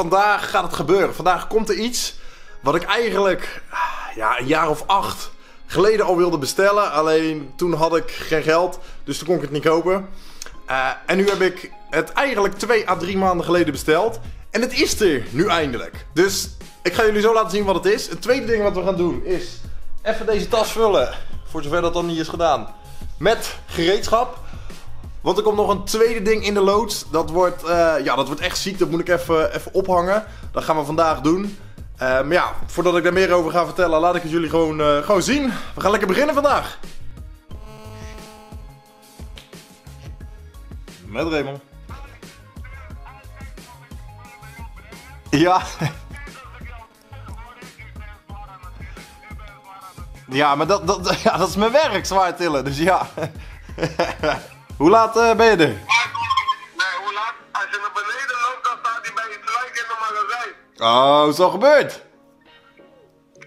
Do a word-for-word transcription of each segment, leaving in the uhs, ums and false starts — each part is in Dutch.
vandaag gaat het gebeuren. Vandaag komt er iets wat ik eigenlijk ja, een jaar of acht geleden al wilde bestellen. Alleen toen had ik geen geld, dus toen kon ik het niet kopen. Uh, en nu heb ik het eigenlijk twee à drie maanden geleden besteld. En het is er nu eindelijk. Dus ik ga jullie zo laten zien wat het is. Het tweede ding wat we gaan doen is even deze tas vullen. Voor zover dat dan niet is gedaan. Met gereedschap. Want er komt nog een tweede ding in de loods. Dat wordt, uh, ja, dat wordt echt ziek. Dat moet ik even, even ophangen. Dat gaan we vandaag doen. Uh, maar ja, voordat ik daar meer over ga vertellen, laat ik het jullie gewoon, uh, gewoon zien. We gaan lekker beginnen vandaag. Met Raymond. Ja. Ja, maar dat, dat, ja, dat is mijn werk, zwaar tillen. Dus ja. Hoe laat uh, ben je er? Nee, hoe laat? Als je naar beneden loopt, dan staat hij bij je lijk in de magazijn. Oh, is dat gebeurd?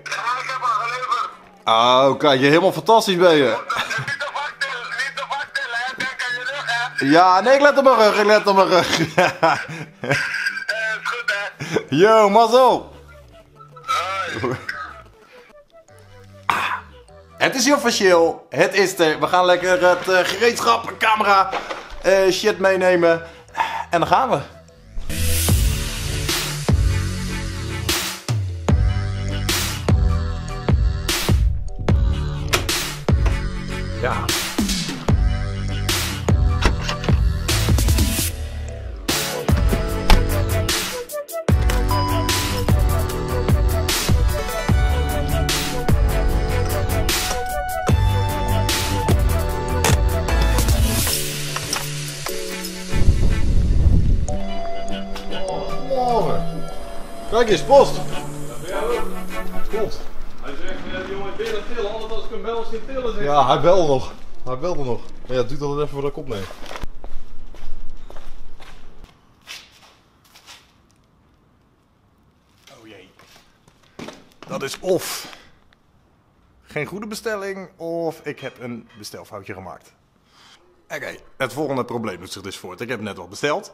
Ja, ik heb al geleverd. Oh, kijk, je helemaal fantastisch ben je. Niet te vak tillen, niet te vak tillen, hè? Kijk aan je rug, hè? Ja, nee, ik let op mijn rug, ik let op mijn rug. Eh, is goed, hè? Yo, mazzel. Hoi. Het is officieel, het is er. We gaan lekker het uh, gereedschap, camera, uh, shit meenemen. En dan gaan we. Ja. Kijk eens, post! Ja, klopt. Hij zegt, jongen, ik wil het tillen, anders als ik hem bel, is geen tillen. Zeg. Ja, hij belde nog. Hij belde nog. Maar ja, het duurt altijd even voordat ik opneem. Oh jee. Dat is of geen goede bestelling, of ik heb een bestelfoutje gemaakt. Oké, okay, het volgende probleem doet zich dus voort. Ik heb net wat besteld.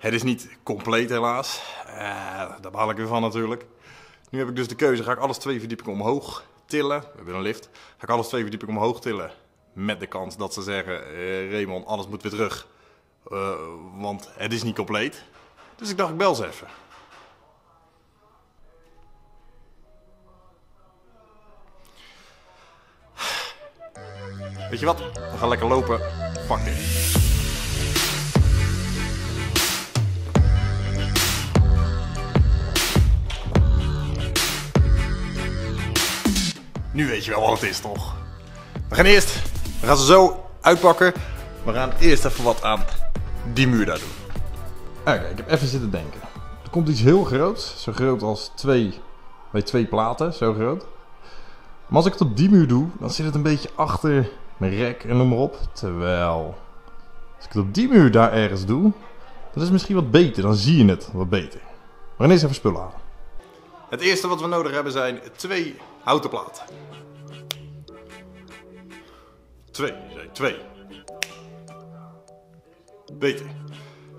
Het is niet compleet helaas, uh, daar baal ik weer van natuurlijk. Nu heb ik dus de keuze, ga ik alles twee verdiepingen omhoog tillen, we hebben een lift. Ga ik alles twee verdiepingen omhoog tillen, met de kans dat ze zeggen, uh, Raymond, alles moet weer terug. Uh, want het is niet compleet, dus ik dacht ik bel ze even. Weet je wat, we gaan lekker lopen, fuck dit. Nu weet je wel wat het is, toch? We gaan eerst, we gaan ze zo uitpakken. We gaan eerst even wat aan die muur daar doen. Oké, okay, ik heb even zitten denken. Er komt iets heel groots, zo groot als twee, bij twee platen, zo groot. Maar als ik het op die muur doe, dan zit het een beetje achter mijn rek en noem maar op. Terwijl, als ik het op die muur daar ergens doe, dat is misschien wat beter, dan zie je het wat beter. We gaan eerst even spullen halen. Het eerste wat we nodig hebben zijn twee houten platen. Twee, zei twee. Beter.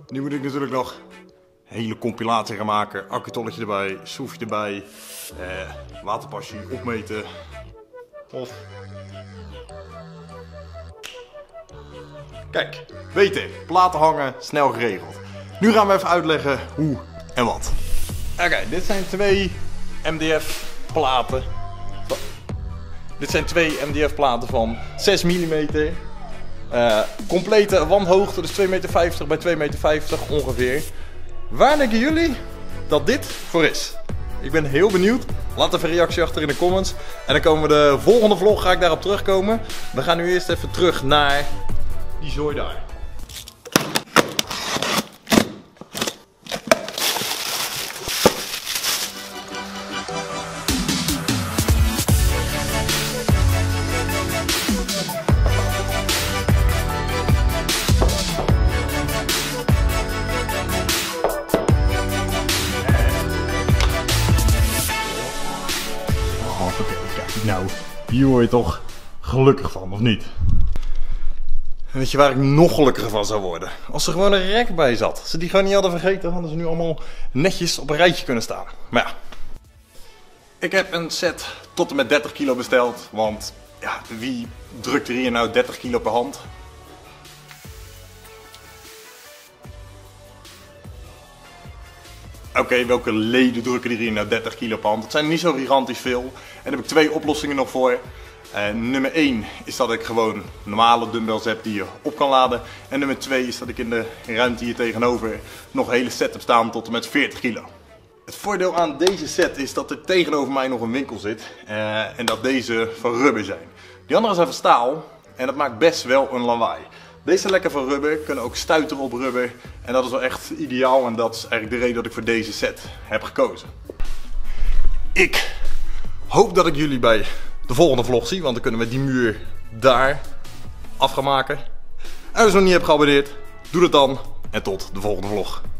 Nu moet ik natuurlijk nog een hele compilatie gaan maken. Accutolletje erbij, soefje erbij, eh, waterpasje opmeten. Of... Kijk, beter. Platen hangen, snel geregeld. Nu gaan we even uitleggen hoe en wat. Oké, okay, dit zijn twee M D F platen. Dit zijn twee M D F platen van zes millimeter. Uh, complete wandhoogte, dus twee meter vijftig bij twee meter vijftig ongeveer. Waar denken jullie dat dit voor is? Ik ben heel benieuwd. Laat even een reactie achter in de comments. En dan komen we de volgende vlog, ga ik daarop terugkomen. We gaan nu eerst even terug naar die zooi daar. Nou, hier word je toch gelukkig van, of niet? Weet je waar ik nog gelukkiger van zou worden? Als er gewoon een rek bij zat. Als ze die gewoon niet hadden vergeten, hadden ze nu allemaal netjes op een rijtje kunnen staan. Maar ja. Ik heb een set tot en met dertig kilo besteld. Want ja, wie drukt er hier nou dertig kilo per hand? Oké, okay, welke leden drukken er hier nou dertig kilo per hand? Dat zijn niet zo gigantisch veel. En daar heb ik twee oplossingen nog voor. Uh, nummer één is dat ik gewoon normale dumbbells heb die je op kan laden. En nummer twee is dat ik in de ruimte hier tegenover nog een hele set heb staan tot en met veertig kilo. Het voordeel aan deze set is dat er tegenover mij nog een winkel zit. Uh, en dat deze van rubber zijn. Die andere zijn van staal en dat maakt best wel een lawaai. Deze zijn lekker van rubber, kunnen ook stuiteren op rubber. En dat is wel echt ideaal en dat is eigenlijk de reden dat ik voor deze set heb gekozen. Ik hoop dat ik jullie bij de volgende vlog zie, want dan kunnen we die muur daar af gaan maken. En als je nog niet hebt geabonneerd, doe dat dan. En tot de volgende vlog.